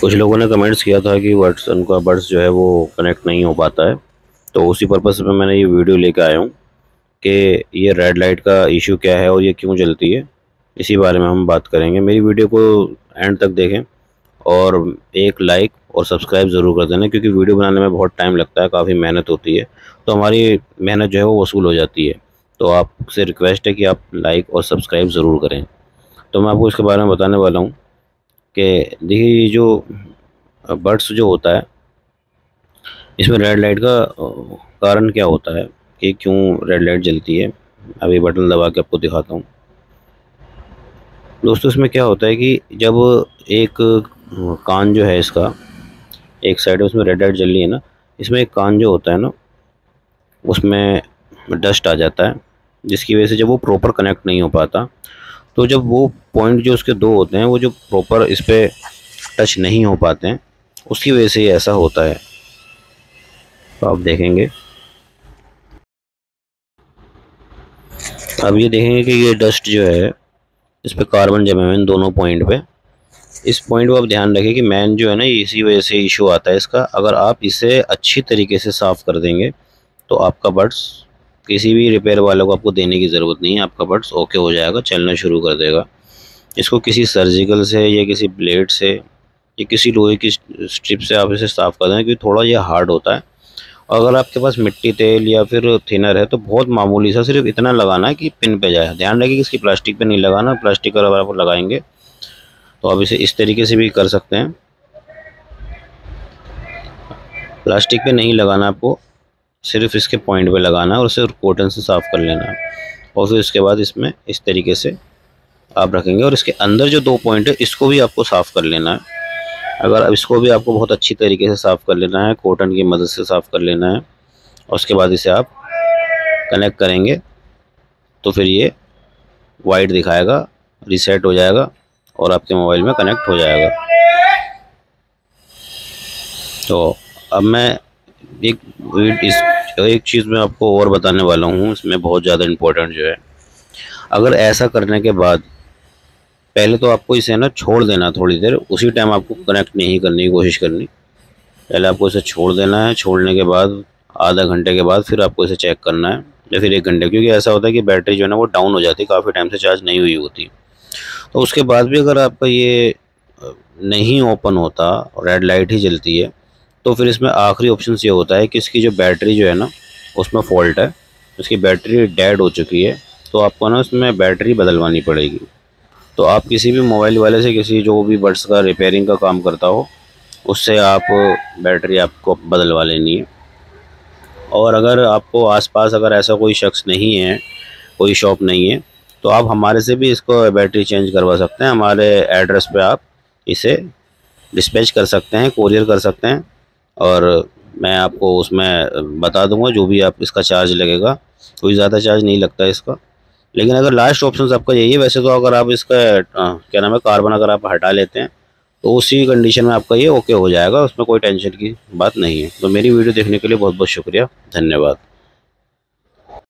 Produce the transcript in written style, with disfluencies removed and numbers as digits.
कुछ लोगों ने कमेंट्स किया था कि बर्ड्स, उनका बर्ड्स जो है वो कनेक्ट नहीं हो पाता है, तो उसी पर्पस पे मैंने ये वीडियो लेकर आया हूँ कि ये रेड लाइट का इशू क्या है और ये क्यों जलती है, इसी बारे में हम बात करेंगे। मेरी वीडियो को एंड तक देखें और एक लाइक और सब्सक्राइब ज़रूर कर देना, क्योंकि वीडियो बनाने में बहुत टाइम लगता है, काफ़ी मेहनत होती है, तो हमारी मेहनत जो है वो वसूल हो जाती है। तो आपसे रिक्वेस्ट है कि आप लाइक और सब्सक्राइब ज़रूर करें। तो मैं आपको इसके बारे में बताने वाला हूँ कि देखिए, जो बर्ड्स जो होता है इसमें रेड लाइट का कारण क्या होता है कि क्यों रेड लाइट जलती है। अभी बटन दबा के आपको दिखाता हूँ। दोस्तों, इसमें क्या होता है कि जब एक कान जो है इसका एक साइड उसमें रेड लाइट जल रही है ना, इसमें एक कान जो होता है ना उसमें डस्ट आ जाता है, जिसकी वजह से जब वो प्रॉपर कनेक्ट नहीं हो पाता, तो जब वो पॉइंट जो उसके दो होते हैं वो जो प्रॉपर इस पर टच नहीं हो पाते हैं, उसकी वजह से ये ऐसा होता है। तो आप देखेंगे, अब ये देखेंगे कि ये डस्ट जो है इस पर कार्बन जमे हुए इन दोनों पॉइंट पे। इस पॉइंट को आप ध्यान रखें कि मैन जो है ना, इसी वजह से इशू आता है इसका। अगर आप इसे अच्छी तरीके से साफ़ कर देंगे तो आपका बर्ड्स किसी भी रिपेयर वालों को आपको देने की ज़रूरत नहीं है, आपका बर्ड्स ओके हो जाएगा, चलना शुरू कर देगा। इसको किसी सर्जिकल से या किसी ब्लेड से या किसी लोहे की स्ट्रिप से आप इसे साफ़ कर दें, क्योंकि थोड़ा यह हार्ड होता है। अगर आपके पास मिट्टी, तेल या फिर थिनर है तो बहुत मामूली सा सिर्फ इतना लगाना है कि पिन पे जाए। ध्यान रखिए कि इसकी प्लास्टिक पे नहीं लगाना, प्लास्टिक अगर आप लगाएंगे तो आप इसे इस तरीके से भी कर सकते हैं। प्लास्टिक पे नहीं लगाना, आपको सिर्फ इसके पॉइंट पे लगाना है और उसे कॉटन से साफ़ कर लेना है। और फिर उसके बाद इसमें इस तरीके से आप रखेंगे और इसके अंदर जो दो पॉइंट है इसको भी आपको साफ़ कर लेना है। अगर अब इसको भी आपको बहुत अच्छी तरीके से साफ़ कर लेना है, कॉटन की मदद से साफ़ कर लेना है, और उसके बाद इसे आप कनेक्ट करेंगे तो फिर ये वाइट दिखाएगा, रीसेट हो जाएगा और आपके मोबाइल में कनेक्ट हो जाएगा। तो अब मैं एक चीज़ मैं आपको और बताने वाला हूँ, इसमें बहुत ज़्यादा इम्पोर्टेंट जो है। अगर ऐसा करने के बाद पहले तो आपको इसे ना छोड़ देना थोड़ी देर, उसी टाइम आपको कनेक्ट नहीं करने की कोशिश करनी। पहले आपको इसे छोड़ देना है, छोड़ने के बाद आधा घंटे के बाद फिर आपको इसे चेक करना है या फिर 1 घंटे, क्योंकि ऐसा होता है कि बैटरी जो है ना वो डाउन हो जाती है, काफ़ी टाइम से चार्ज नहीं हुई होती। तो उसके बाद भी अगर आपका ये नहीं ओपन होता, रेड लाइट ही जलती है, तो फिर इसमें आखिरी ऑप्शन ये होता है कि इसकी जो बैटरी जो है ना उसमें फॉल्ट है, उसकी बैटरी डेड हो चुकी है, तो आपको ना उसमें बैटरी बदलवानी पड़ेगी। तो आप किसी भी मोबाइल वाले से, किसी जो भी बर्ड्स का रिपेयरिंग का काम करता हो उससे आप बैटरी आपको बदलवा लेनी है। और अगर आपको आसपास अगर ऐसा कोई शख्स नहीं है, कोई शॉप नहीं है, तो आप हमारे से भी इसको बैटरी चेंज करवा सकते हैं। हमारे एड्रेस पे आप इसे डिस्पैच कर सकते हैं, कोरियर कर सकते हैं, और मैं आपको उसमें बता दूँगा जो भी आप इसका चार्ज लगेगा। कोई ज़्यादा चार्ज नहीं लगता इसका। लेकिन अगर लास्ट ऑप्शन आपका यही है, वैसे तो अगर आप इसका क्या नाम है कार्बन अगर आप हटा लेते हैं तो उसी कंडीशन में आपका ये ओके हो जाएगा, उसमें कोई टेंशन की बात नहीं है। तो मेरी वीडियो देखने के लिए बहुत बहुत शुक्रिया, धन्यवाद।